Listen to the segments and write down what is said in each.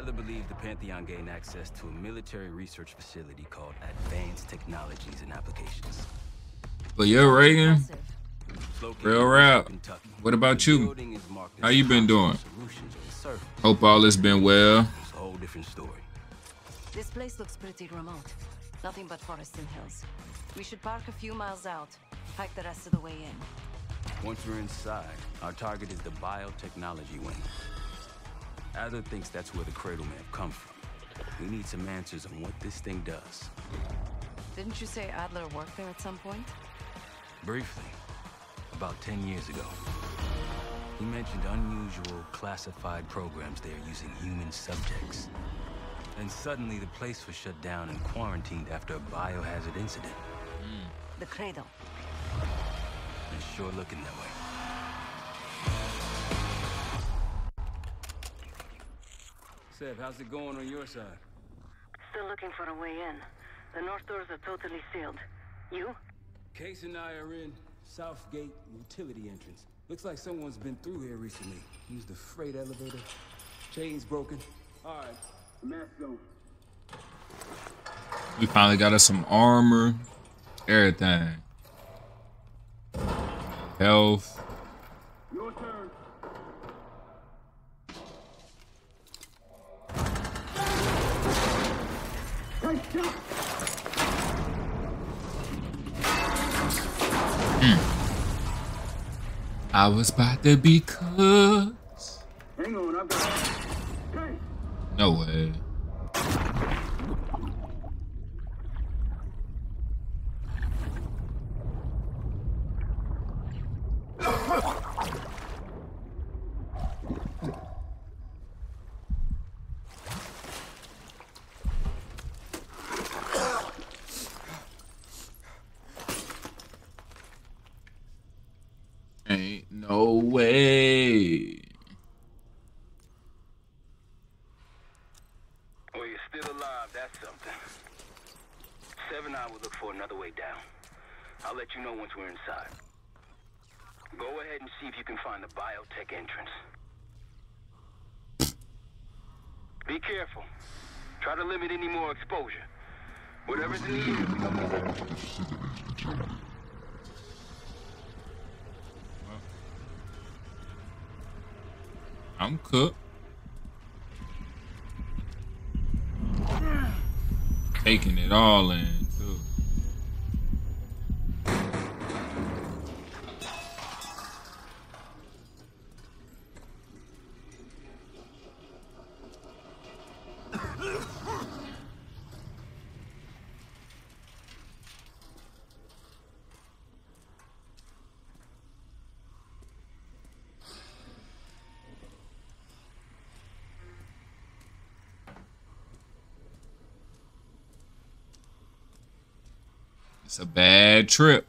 Adler believed the Pantheon gained access to a military research facility called Advanced Technologies and Applications. So you're Reagan? Real rap. What about you? How you been doing? Hope all has been well. It's a whole different story. This place looks pretty remote. Nothing but forests and hills. We should park a few miles out, hike the rest of the way in. Once we're inside, our target is the biotechnology wing. Adler thinks that's where the Cradle may have come from. We need some answers on what this thing does. Didn't you say Adler worked there at some point? Briefly. About 10 years ago. He mentioned unusual classified programs there using human subjects. And suddenly the place was shut down and quarantined after a biohazard incident. The Cradle. It's sure looking that way. Seb, how's it going on your side? Still looking for a way in. The north doors are totally sealed. You? Case and I are in South Gate utility entrance. Looks like someone's been through here recently. Used the freight elevator. Chain's broken. All right, let's go. We finally got us some armor. Everything. Health. Your turn. Right shot. I was about to be cooked. Hang on, I've got it. No way. I'm cooked. Taking it all in, too. It's a bad trip.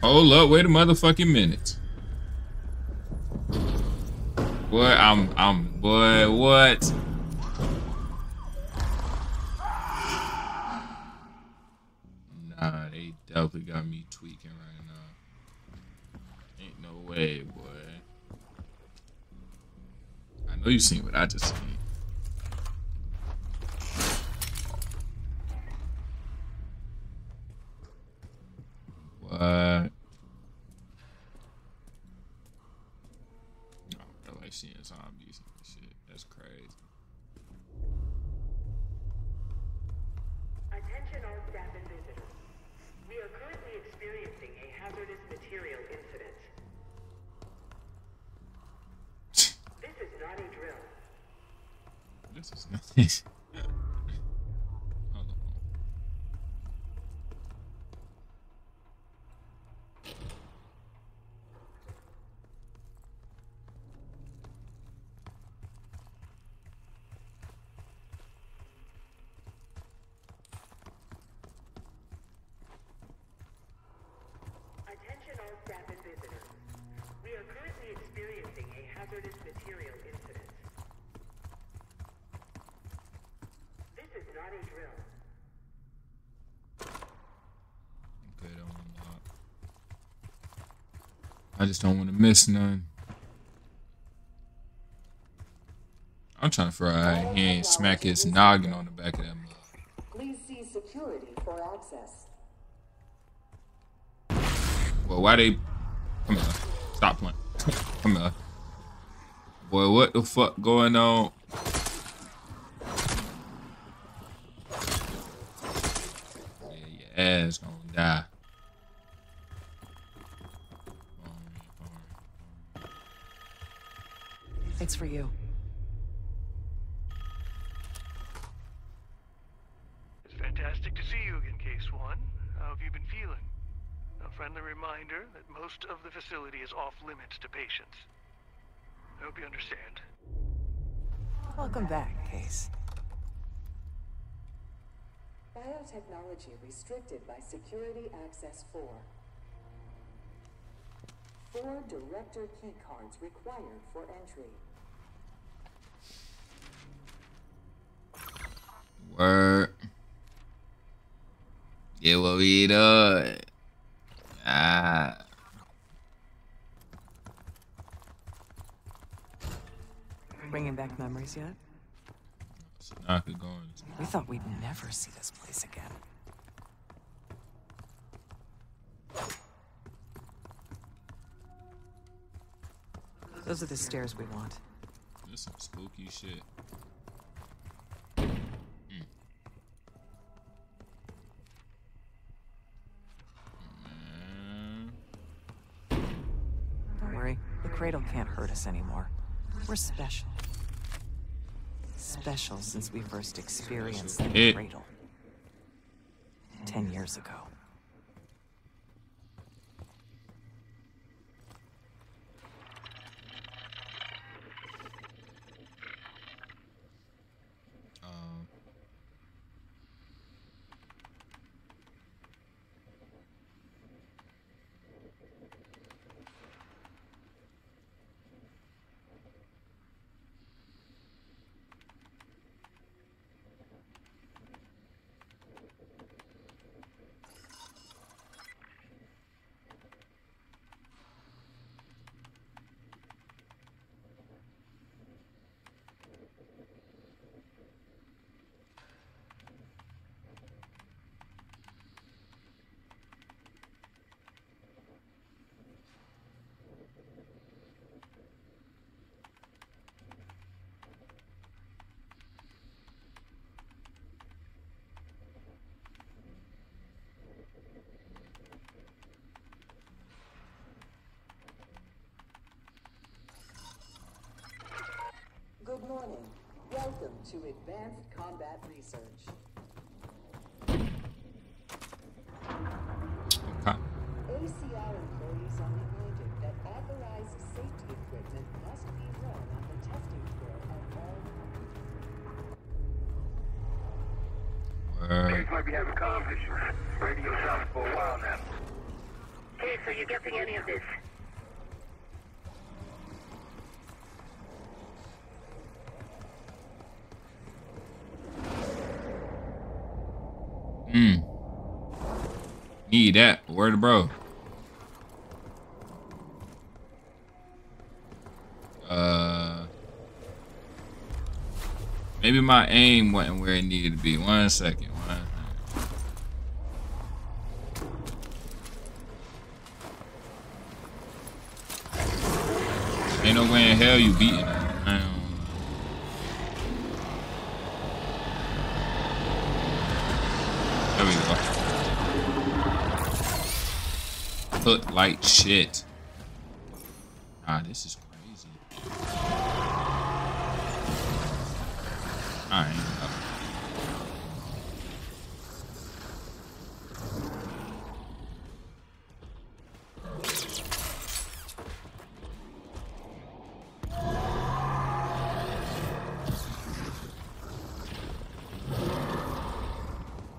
Hold up, wait a motherfucking minute. Boy, boy, what? Nah, they definitely got me tweaking right now. Ain't no way, boy. I know you seen what I just seen. What? I don't like seeing zombies and shit. That's crazy. Attention all staff and visitors. We are currently experiencing a hazardous material incident. This is nothing. Hold on. Attention all staff and visitors. We are currently experiencing a hazardous material incident. Drill. Good on I just don't want to miss none. I'm trying to figure out he ain't smack his noggin on the back of that mug. Please see security for access. Well, why they... Come here. Stop playing. Come here. Boy, what the fuck going on? Yeah, your ass gonna die. It's for you. It's fantastic to see you again, Case One. How have you been feeling? A friendly reminder that most of the facility is off limits to patients. I hope you understand. Welcome back, Case. Biotechnology restricted by Security Access 4. 4 director key cards required for entry. Word. Yeah, what we doing? Ah. Bringing back memories yet? It's not good going. We thought we'd never see this place again. Those are the stairs we want. There's some spooky shit. Don't worry, the Cradle can't hurt us anymore. We're special. Special since we first experienced the Cradle. 10 years ago. Good morning. Welcome to Advanced Combat Research. Okay. ACR employees are reminded that authorized safety equipment must be run on the testing floor at all. Case might be having conflicts. Radio sounds for a while now. Case, are you getting any of this? Need that. Word of bro. Maybe my aim wasn't where it needed to be. 1 second. Ain't no way in hell you beating it. Look like shit. Ah, this is crazy. Alright.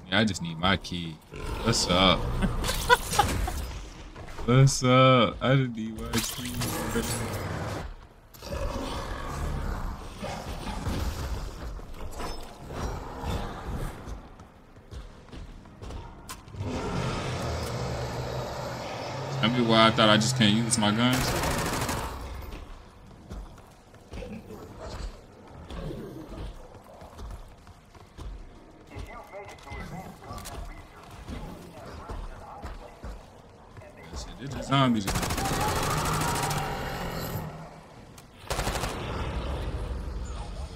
Yeah, I just need my key. What's up? What's up? I didn't need my key. That'd be why I thought I just can't use my guns. It's just zombies. I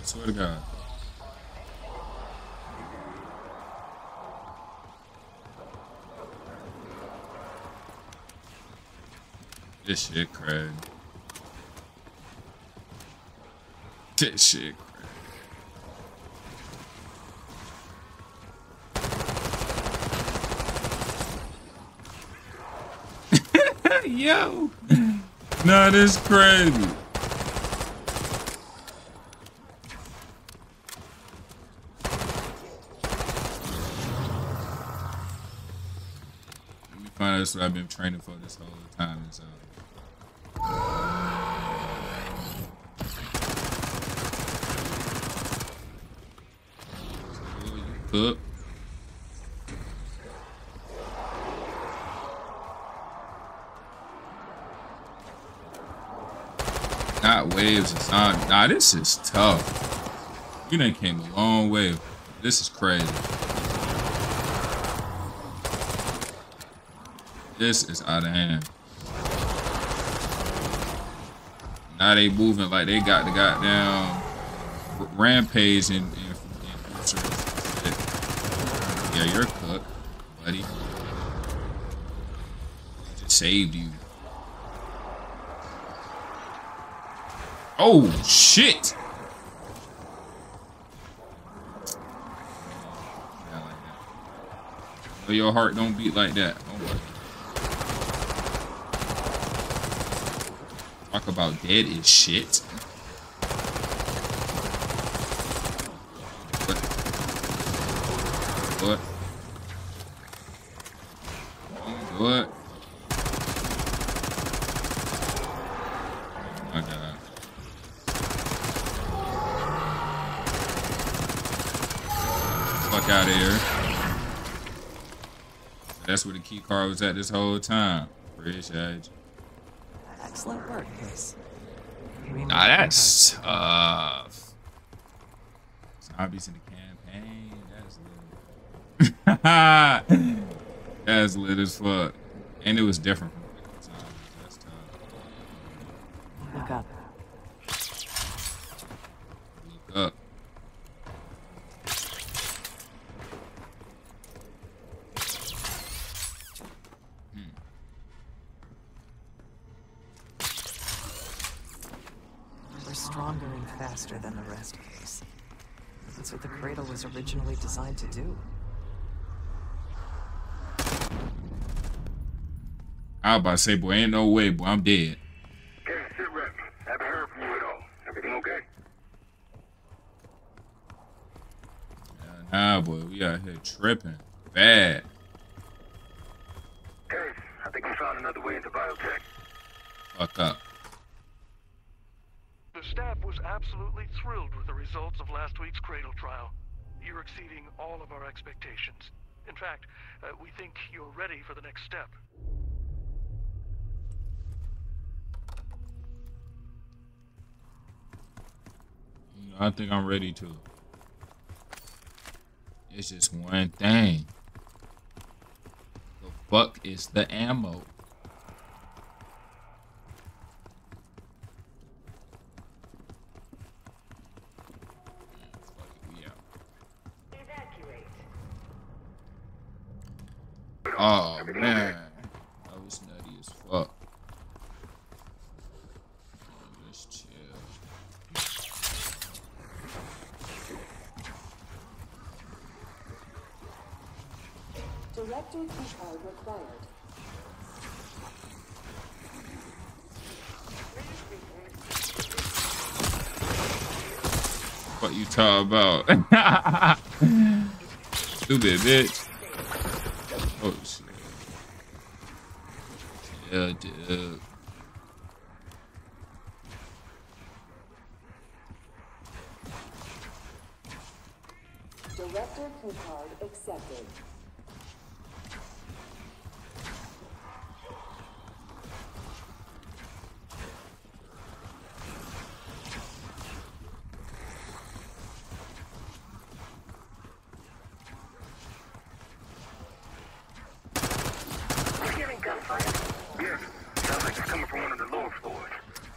swear to God. This shit crazy. This shit crazy. Yo, nah, this crazy. Let me find out that's what I've been training for this whole time. It's up. Not waves and zombies. Nah, this is tough. You done came a long way. This is crazy. This is out of hand. Now they moving like they got the goddamn rampage and yeah, you're cooked, buddy. I just saved you. Oh, shit! Yeah, like that. Your heart don't beat like that. Oh my God. Talk about dead as shit. What? What? Oh my God. Fuck out of here. That's where the key card was at this whole time. Appreciate you. Excellent work, guys. Nah, that's tough. Zombies in the campaign. That's lit as fuck. And it was different from the time. That's tough. Look up. Look up. We're stronger and faster than the rest of us. That's what the Cradle was originally designed to do. I was about to say, boy, ain't no way, boy, I'm dead. Hey, sit rep. I haven't heard from you at all. Everything okay? Nah, boy, we out here tripping. Bad. Hey, I think we found another way into biotech. Fuck up. The staff was absolutely thrilled with the results of last week's Cradle trial. You're exceeding all of our expectations. In fact, we think you're ready for the next step. I think I'm ready to. It's just one thing. The fuck is the ammo? Evacuate. Oh man, that was nutty as fuck. Director keycard required. What you talking about? Stupid bitch. Oh shit. Yeah, dude. Director keycard accepted. Yes. Sounds like it's coming from one of the lower floors.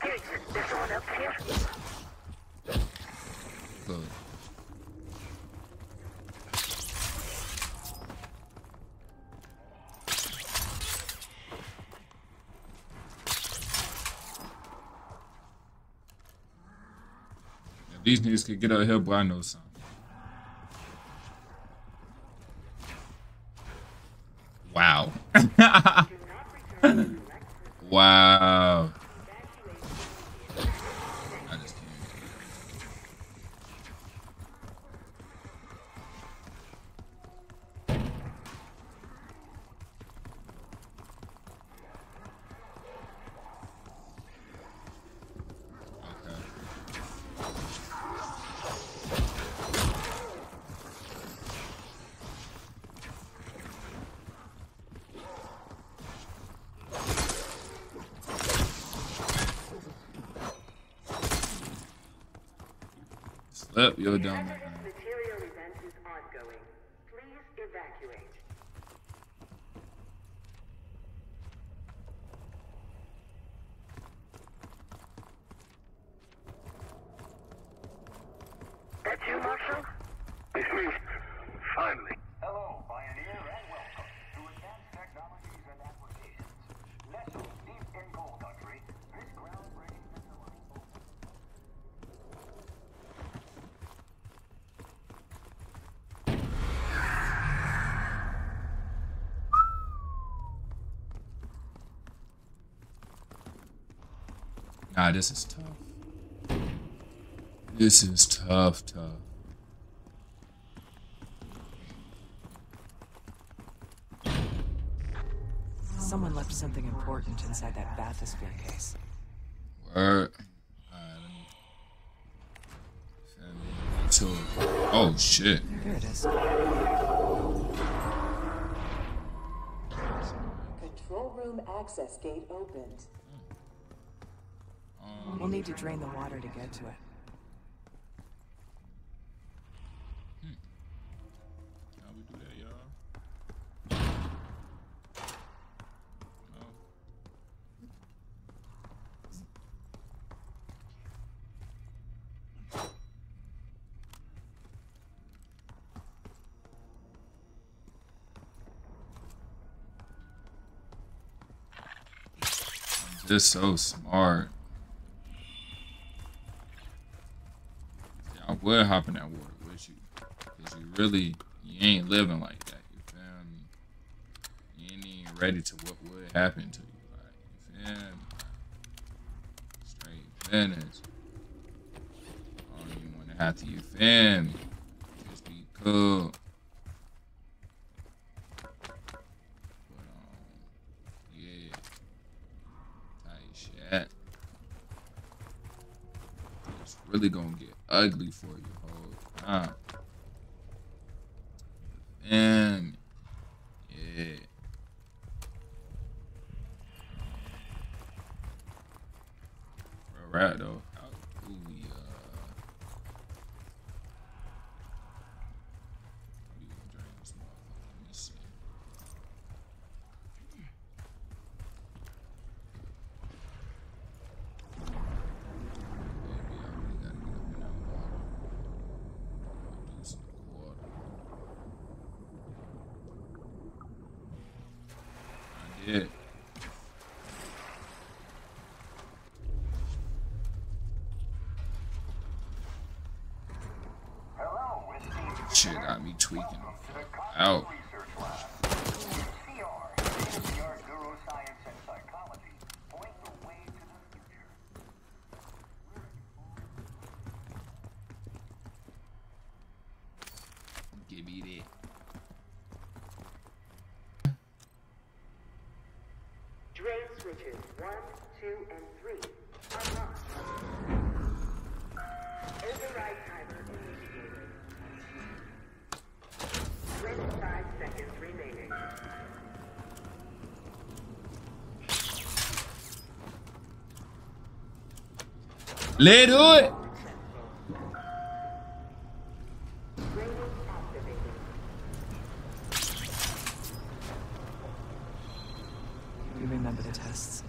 Hey, there's someone up here. Yeah, these niggas could get out of here, but I know something. Wow. Wow. I just can't. Okay. Up, you're down there. Material event is ongoing. Please evacuate. That's you, Marshal? It's me. Finally. Hello, Pioneer, and welcome to Advanced Technologies and Applications. Nestled deep in coal country, this groundbreaking facility. Nah, this is tough. This is tough. Someone left something important inside that bathysphere case. Word. Oh shit. Here it is. Control room access gate opened. We'll need to drain the water to get to it. How we do that, y'all? No. I'm just so smart. We're hopping that water with you, cause you really ain't living like that. You feel me? You ain't even ready to what would happen to you. Like, you feel me? Straight finish. I don't even want to have to. You feel me? Just be cool. But yeah, tight shit. It's really gonna get ugly for you whole time. And yeah. All right though. How do we drain this motherfucker? Let me see. Yeah. Hello, shit got me tweaking out. Give me that. Switches 1, 2, and 3. Unlocked. Override timer initiated. 25 seconds remaining. Let's do it. You remember the tests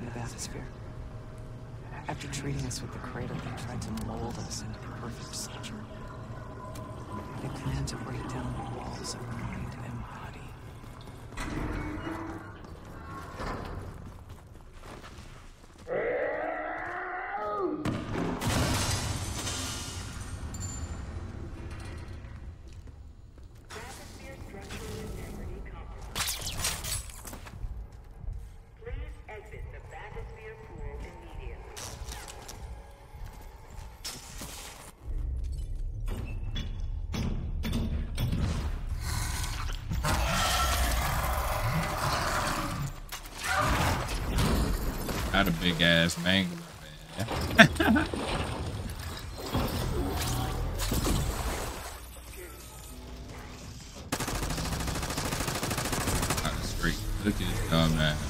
in the bathysphere. After treating us with the Cradle, they tried to mold us into the perfect soldier. They planned to break down the walls of mind and a big ass mango, man. Look at this dumb ass.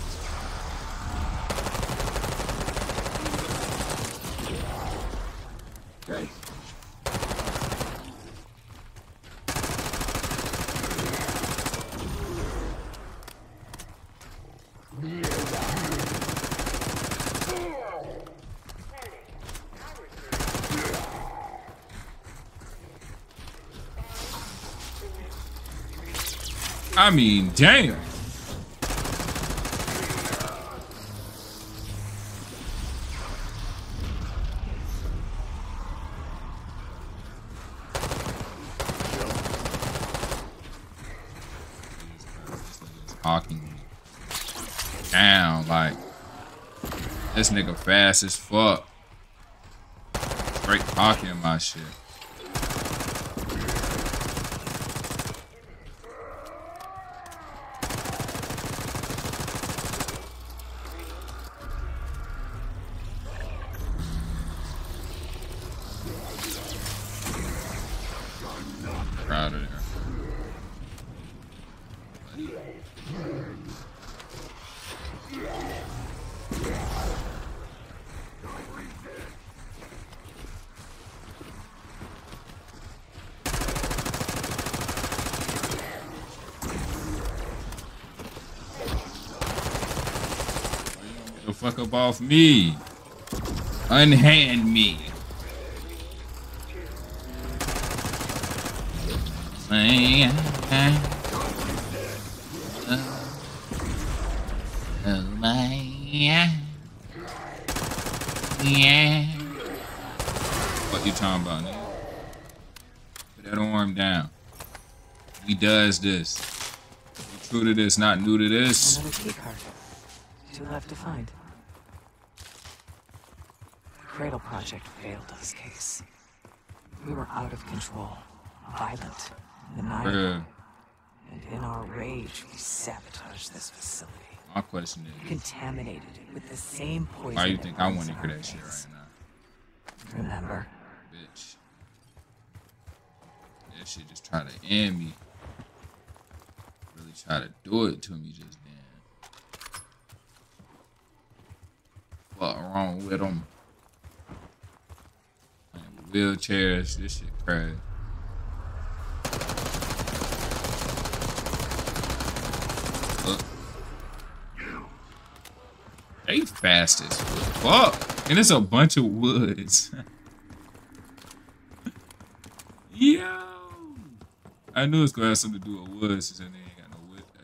Okay. I mean, damn. Hawking me down, like, this nigga fast as fuck. Straight hawking my shit. Out of there. The fuck up off me. Unhand me. What you talking about, nigga? Put that arm down. He does this. He true to this, not new to this. Another keycard. Two left to find. The Cradle project failed this case. We were out of control, violent. And in our rage, we sabotaged this facility. My question is, contaminated it with the same poison. Why do you think I want to hear that shit right now? Remember, bitch, that shit just try to end me. Really try to do it to me just then. What wrong with them? And wheelchairs, this shit crazy. They fast as fuck. And it's a bunch of woods. Yo. I knew it's gonna have something to do with woods since they ain't got no wood. Hey,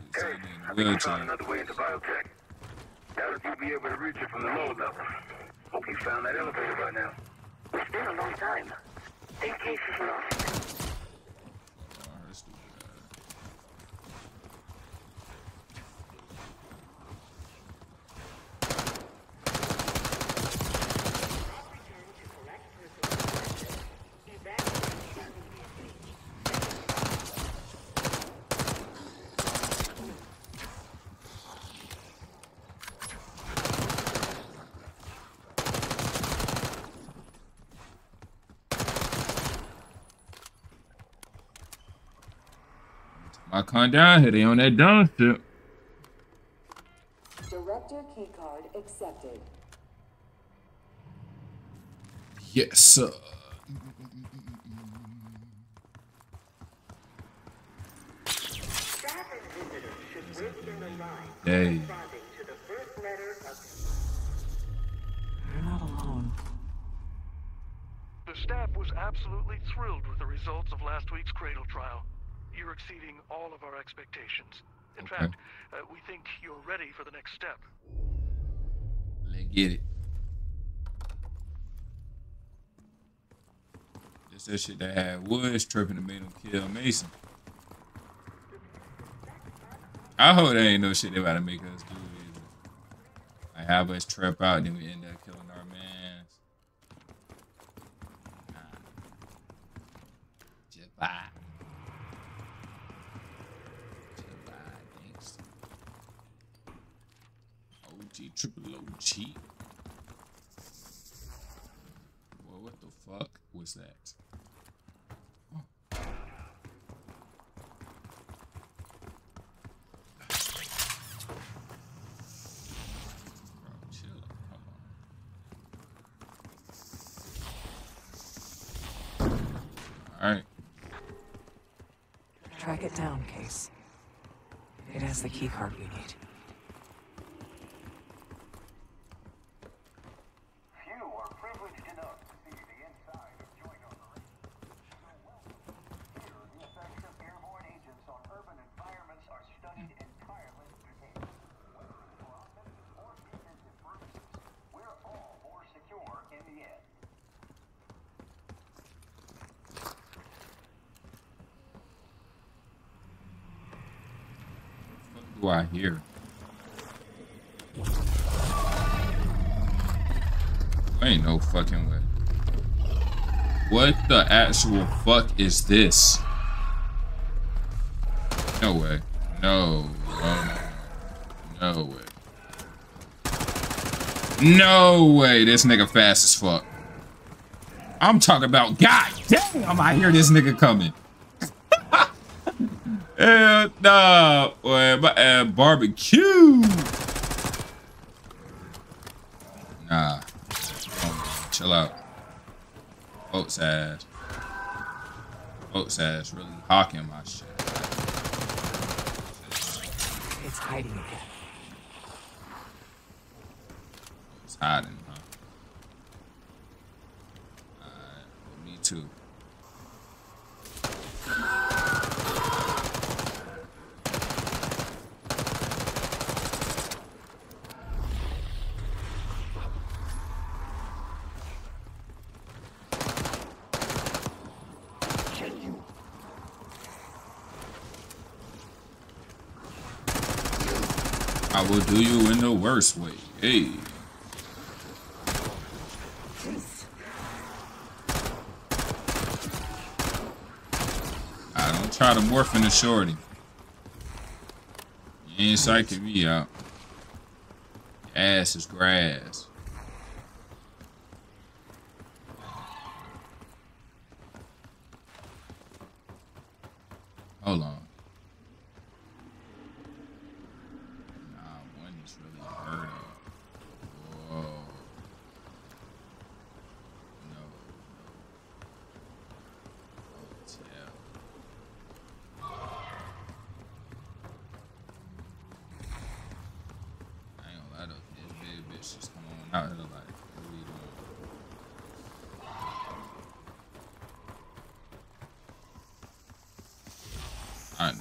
I think I found another way into biotech. Doubt if you'll be able to reach it from the lower level. Hope you found that elevator by now. It's been a long time. 8 cases lost. I come down here, they on that dumb shit. Director keycard accepted. Yes, sir. Hey. You're not alone. The staff was absolutely thrilled with the results of last week's Cradle trial. You're exceeding all of our expectations. In fact, we think you're ready for the next step. Let's get it. Just that shit that had Woods tripping and made him kill Mason. I hope there ain't no shit they about to make us do either. Like have us trip out and then we end up killing our mans. Nah. Just bye. Triple OG. Well, what the fuck was that? Oh. Bro, chill up. Hold on. All right. Track it down, Case. It has the key card we need. I hear. Ain't no fucking way. What the actual fuck is this? No way. No. No way. No way. This nigga fast as fuck. I'm talking about god damn, I hear this nigga coming. Hell nah, boy, my ass barbecue. Nah, chill out. Folks ass really hawking my shit. It's hiding again. It's hiding, huh? All right, well, me too. I will do you in the worst way. Hey. I don't try to morph into shorty. You ain't psyching me out. Your ass is grass. Hold on. I know it.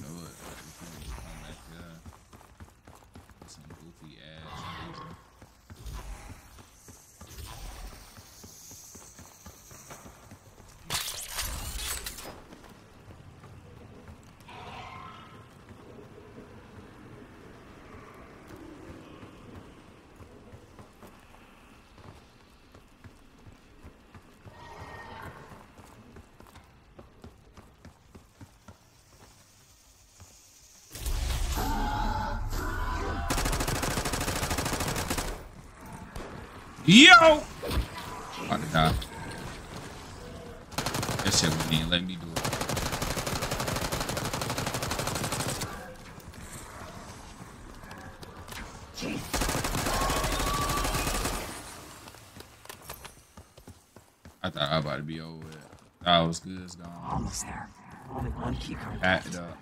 Some goofy ass. Yo! About to die. That shit with me. Let me do it. I thought I was about to be over it. I was good. It's gone. Almost there. Only one key card. Packed it up.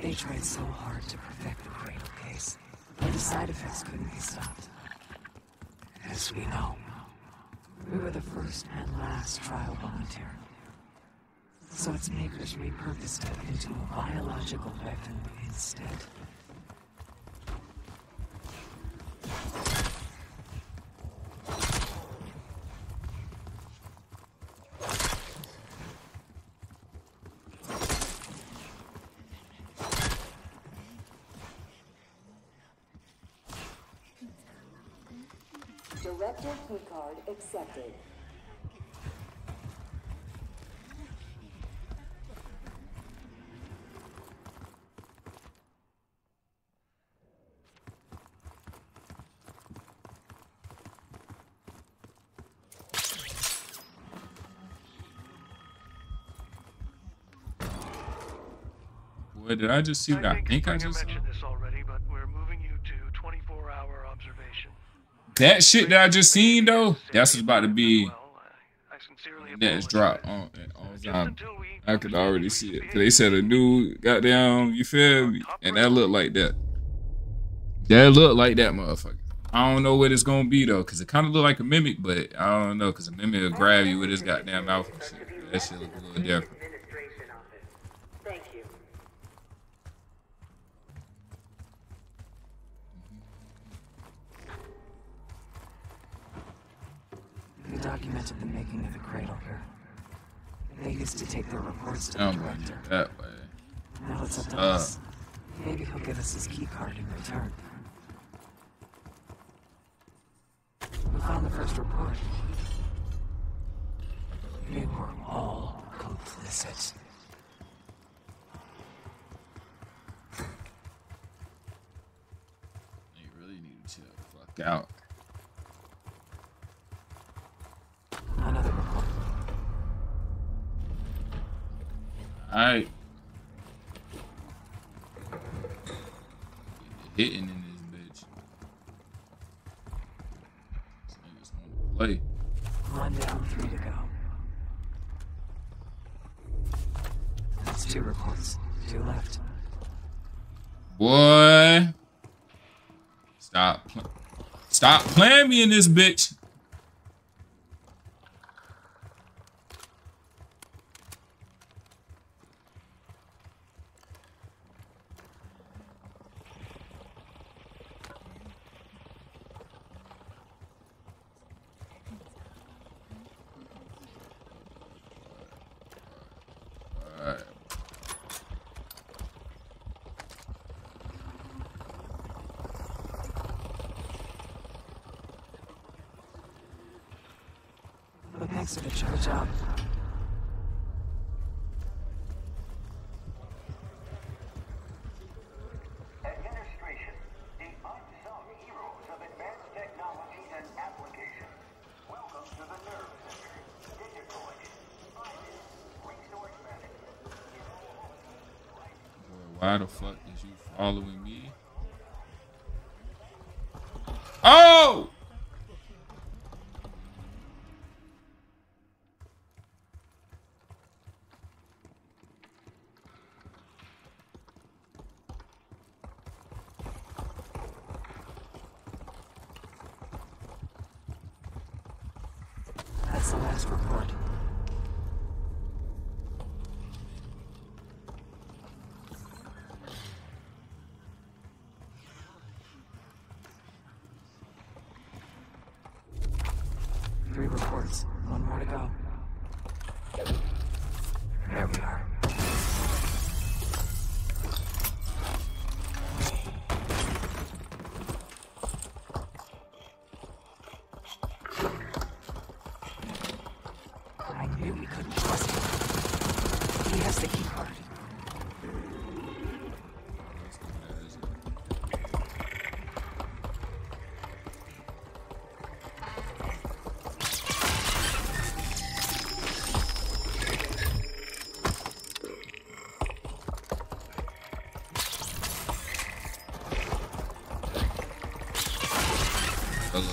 They tried so hard to perfect the Cradle, Case. But the side effects couldn't be stopped. As we know, we were the first and last trial volunteer. So its makers repurposed it into a biological weapon instead. Director keycard accepted. Boy, did I just see what I think I just saw? That shit that I just seen, though, that's what's about to be that's dropped on time. I could already see it. They said a new goddamn, you feel me? And that looked like that. That looked like that motherfucker. I don't know what it's gonna be, though, because it kind of looked like a mimic, but I don't know, because a mimic will grab you with his goddamn mouth and shit. That shit look a little different. We documented the making of the Cradle here. They used to take their reports to the director. That way. Now it's up to us. Maybe he'll give us his key card in return. We found the first report. We were all complicit. They really need to chill the fuck out. Alright. Hitting in this bitch. This nigga's gonna play. 1 down, 3 to go. That's 2 reports, 2 left. Boy. Stop playing me in this bitch. Thanks for the job. Administration, the unsung heroes of Advanced Technologies and Applications. Welcome to the Nerve Center. Data collection, finance, resource management. Why the fuck is you following me? Oh! That's the last report. Three reports, 1 more to go. There we are.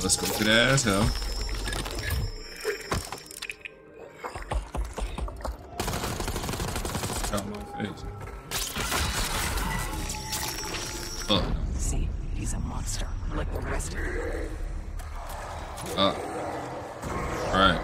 Let's go to that asshole. Out my face. Oh. See. He's a monster, like the rest of them. Oh. Right.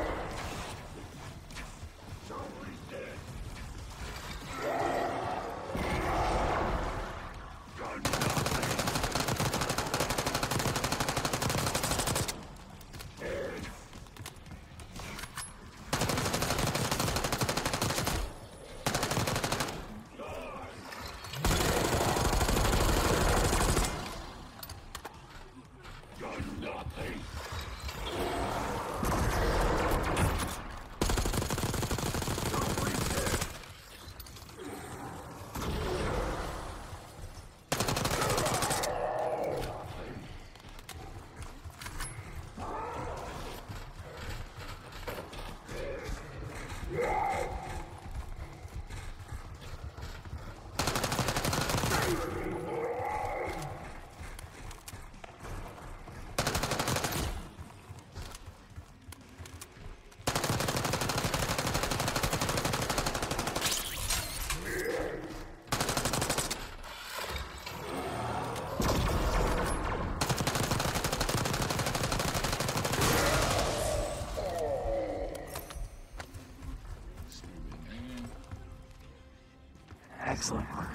Excellent work.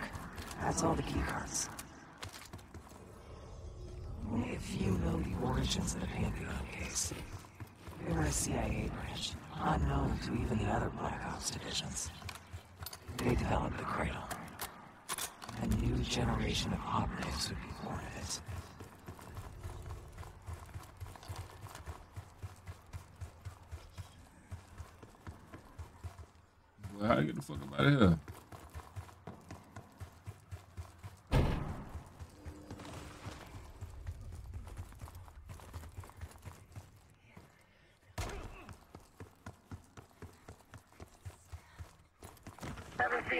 That's all the key cards. If you know the origins of the Pantheon case, you're a CIA branch, unknown to even the other Black Ops divisions. They developed the Cradle. A new generation of operatives would be born of it. Well, how do you get the fuck up out of here?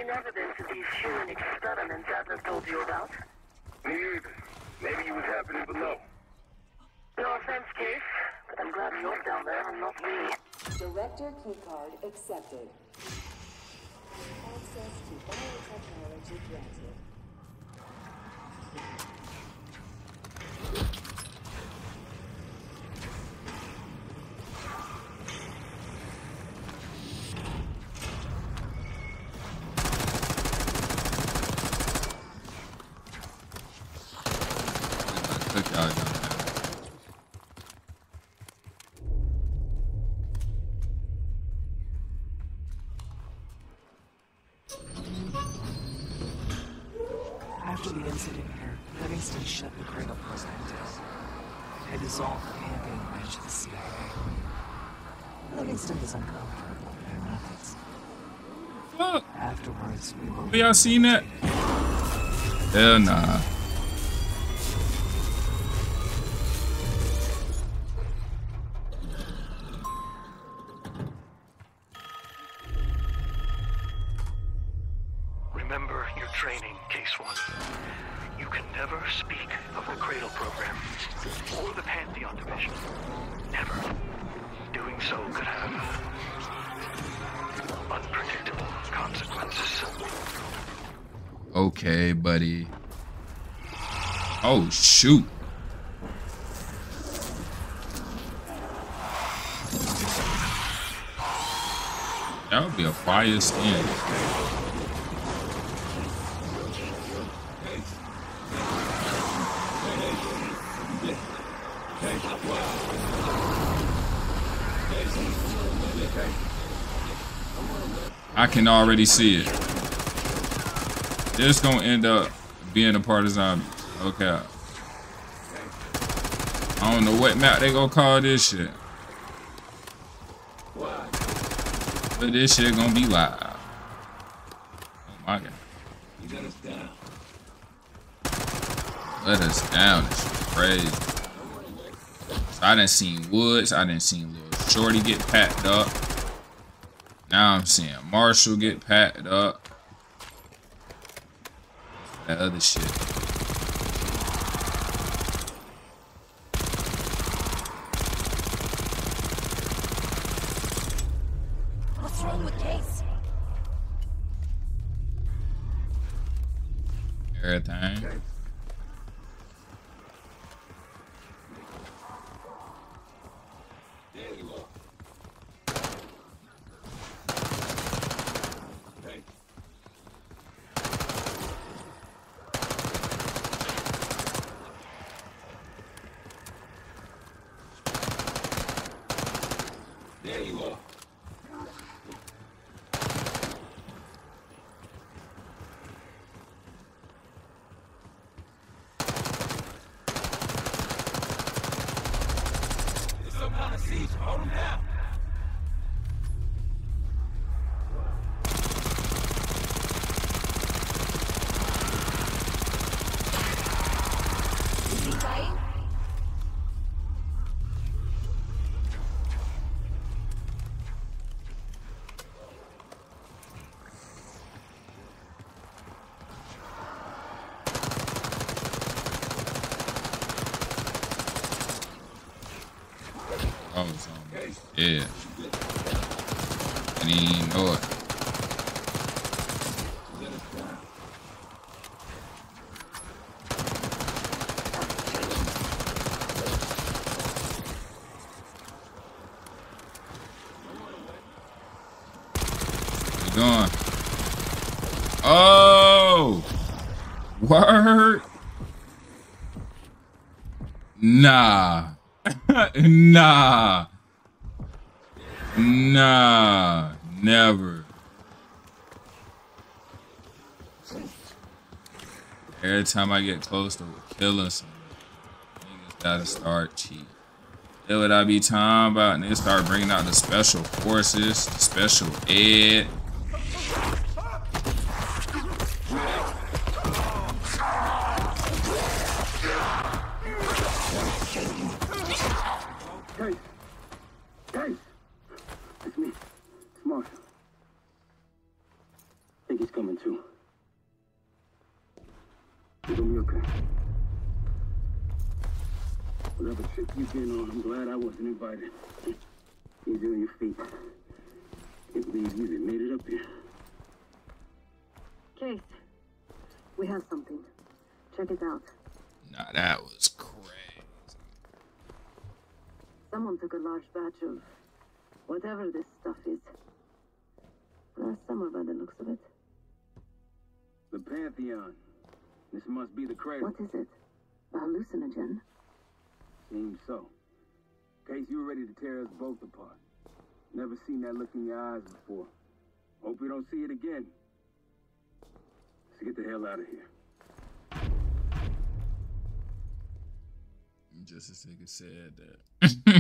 Evidence of these human experiments Adler told you about? Me either. Maybe it was happening below. No offense, Case, but I'm glad you're down there and not me. Director keycard accepted. Access to biotechnology granted. After the incident here, Livingston shut the Cradle program down. They dissolved the campaign branch of the CIA. Livingston is uncomfortable and nothing. Fuck. Afterwards, we will. Have y'all seen that? Hell nah. Okay, buddy. Oh, shoot. That would be a fire skin. I can already see it. This gonna end up being a part of zombies. Okay. I don't know what map they gonna call this shit. But this shit gonna be live. Oh my god. You let us down. Let us down. This shit crazy. So I done seen Woods. I done seen Lil Shorty get packed up. Now I'm seeing Marshall get packed up. That other shit. What's wrong with Case? Everything. siege. Hold them down. Yeah. I didn't even know it. What you doing? Oh! Word? Nah. Nah. Nah, never. Every time I get close to killing somebody, niggas gotta start cheating. That's what I be talking about. Niggas start bringing out the special forces, the special ed. Whatever this stuff is. Last summer by the looks of it. The Pantheon. This must be the Cradle. What is it? A hallucinogen? Seems so. Case, you were ready to tear us both apart. Never seen that look in your eyes before. Hope we don't see it again. Let's get the hell out of here. Just as nigga said that.